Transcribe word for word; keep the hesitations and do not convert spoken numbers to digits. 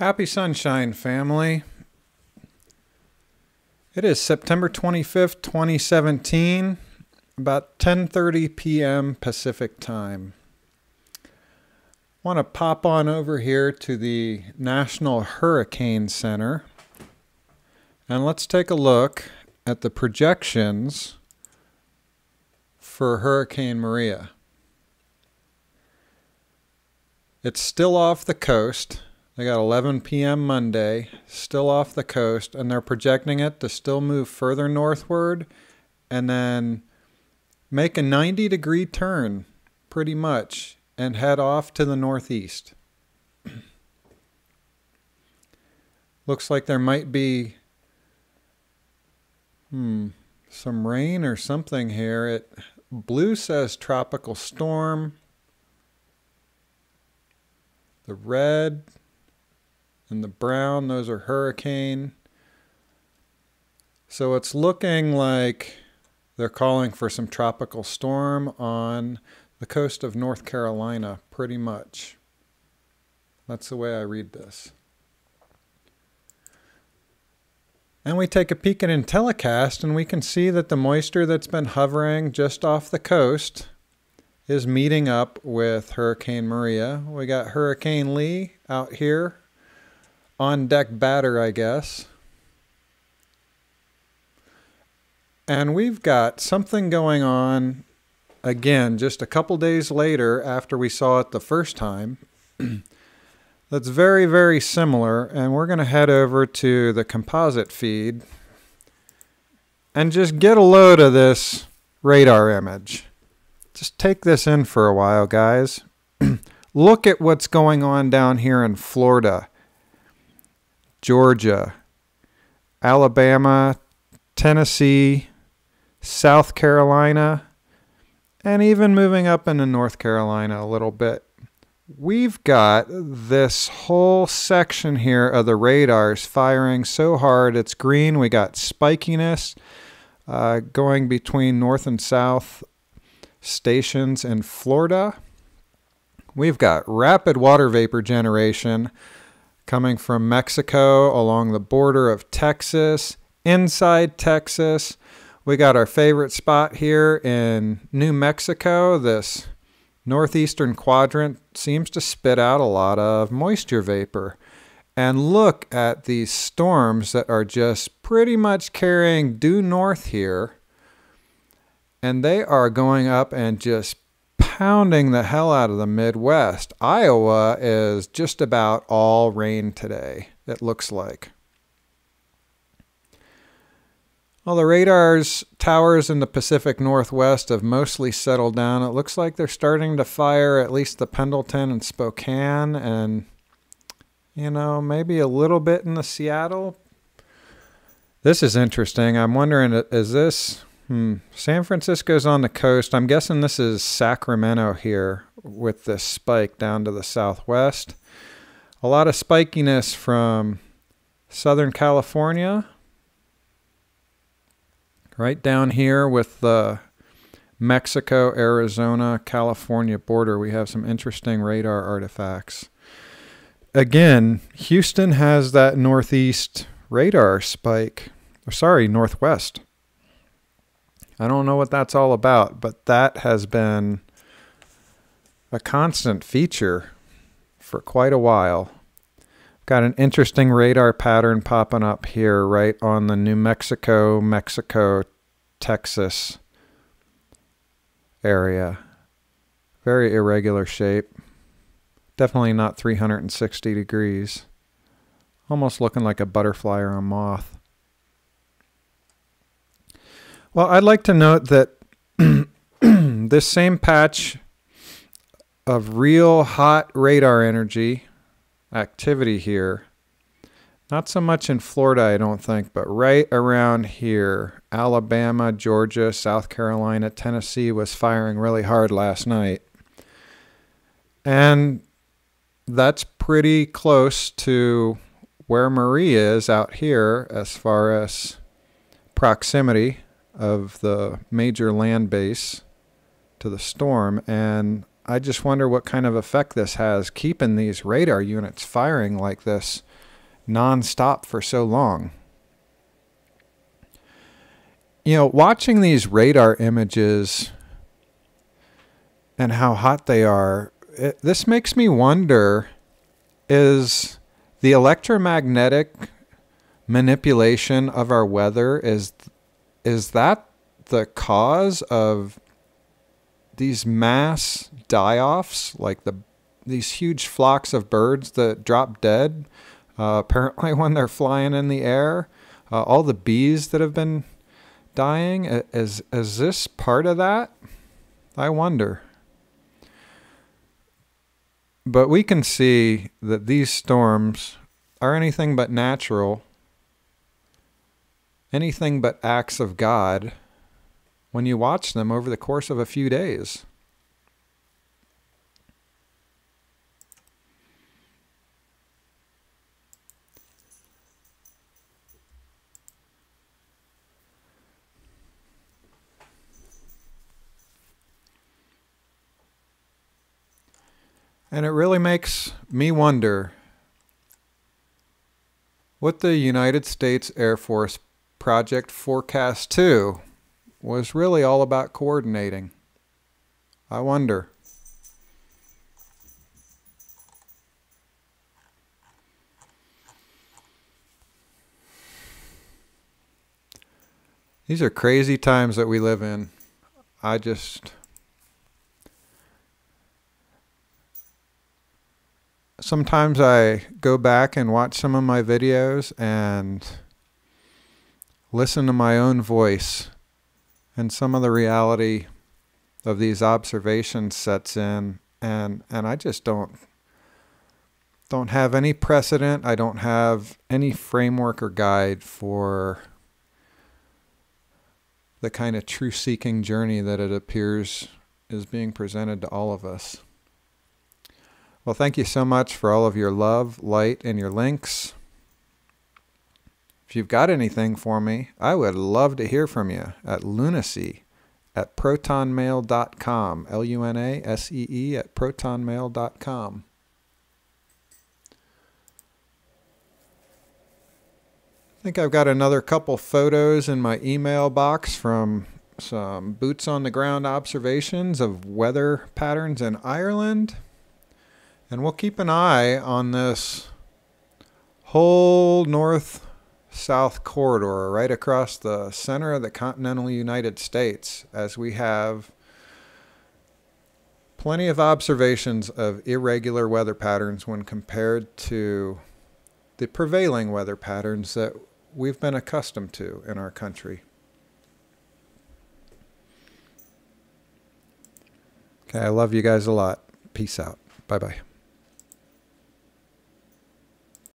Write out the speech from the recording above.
Happy sunshine, family. It is September twenty-fifth, twenty seventeen, about ten thirty p m Pacific time. I want to pop on over here to the National Hurricane Center, and let's take a look at the projections for Hurricane Maria. It's still off the coast. They got eleven p m Monday, still off the coast, and they're projecting it to still move further northward and then make a ninety degree turn, pretty much, and head off to the northeast. Looks like there might be hmm, some rain or something here. It blue says tropical storm. The red and the brown, those are hurricane. So it's looking like they're calling for some tropical storm on the coast of North Carolina, pretty much. That's the way I read this. And we take a peek at IntelliCast, and we can see that the moisture that's been hovering just off the coast is meeting up with Hurricane Maria. We got Hurricane Lee out here. On deck batter, I guess. And we've got something going on again just a couple days later after we saw it the first time that's very, very similar. And we're going to head over to the composite feed and just get a load of this radar image. Just take this in for a while, guys. Look at what's going on down here in Florida, Georgia, Alabama, Tennessee, South Carolina, and even moving up into North Carolina a little bit. We've got this whole section here of the radars firing so hard it's green. We got spikiness uh, going between north and south stations in Florida. We've got rapid water vapor generation coming from Mexico along the border of Texas, inside Texas. We got our favorite spot here in New Mexico. This northeastern quadrant seems to spit out a lot of moisture vapor. And look at these storms that are just pretty much carrying due north here. And they are going up and just pounding the hell out of the Midwest. Iowa is just about all rain today, it looks like. Well, the radar's towers in the Pacific Northwest have mostly settled down. It looks like they're starting to fire at least the Pendleton and Spokane and, you know, maybe a little bit in the Seattle. This is interesting. I'm wondering, is this... Hmm. San Francisco's on the coast. I'm guessing this is Sacramento here with this spike down to the southwest. A lot of spikiness from Southern California. Right down here with the Mexico, Arizona, California border, we have some interesting radar artifacts. Again, Houston has that northeast radar spike. Oh, sorry, northwest. I don't know what that's all about, but that has been a constant feature for quite a while. Got an interesting radar pattern popping up here right on the New Mexico, Mexico, Texas area. Very irregular shape. Definitely not three hundred sixty degrees. Almost looking like a butterfly or a moth. Well, I'd like to note that this same patch of real hot radar energy activity here, not so much in Florida, I don't think, but right around here, Alabama, Georgia, South Carolina, Tennessee was firing really hard last night. And that's pretty close to where Maria is out here as far as proximity of the major land base to the storm. And I just wonder what kind of effect this has, keeping these radar units firing like this nonstop for so long. You know, watching these radar images and how hot they are, it, this makes me wonder, is the electromagnetic manipulation of our weather, is, is that the cause of these mass die-offs, like the these huge flocks of birds that drop dead, uh, apparently when they're flying in the air, uh, all the bees that have been dying, is, is this part of that? I wonder. But we can see that these storms are anything but natural, anything but acts of God when you watch them over the course of a few days. And it really makes me wonder what the United States Air Force Project Forecast two was really all about coordinating. I wonder. These are crazy times that we live in. I just... Sometimes I go back and watch some of my videos and listen to my own voice, and some of the reality of these observations sets in, and, and I just don't, don't have any precedent. I don't have any framework or guide for the kind of truth-seeking journey that it appears is being presented to all of us. Well, thank you so much for all of your love, light, and your links. If you've got anything for me, I would love to hear from you at lunacy at protonmail dot com, L U N A S E E at protonmail dot com. I think I've got another couple photos in my email box from some boots on the ground observations of weather patterns in Ireland. And we'll keep an eye on this whole north-south corridor right across the center of the continental United States, as we have plenty of observations of irregular weather patterns when compared to the prevailing weather patterns that we've been accustomed to in our country. Okay, I love you guys a lot. Peace out. Bye-bye.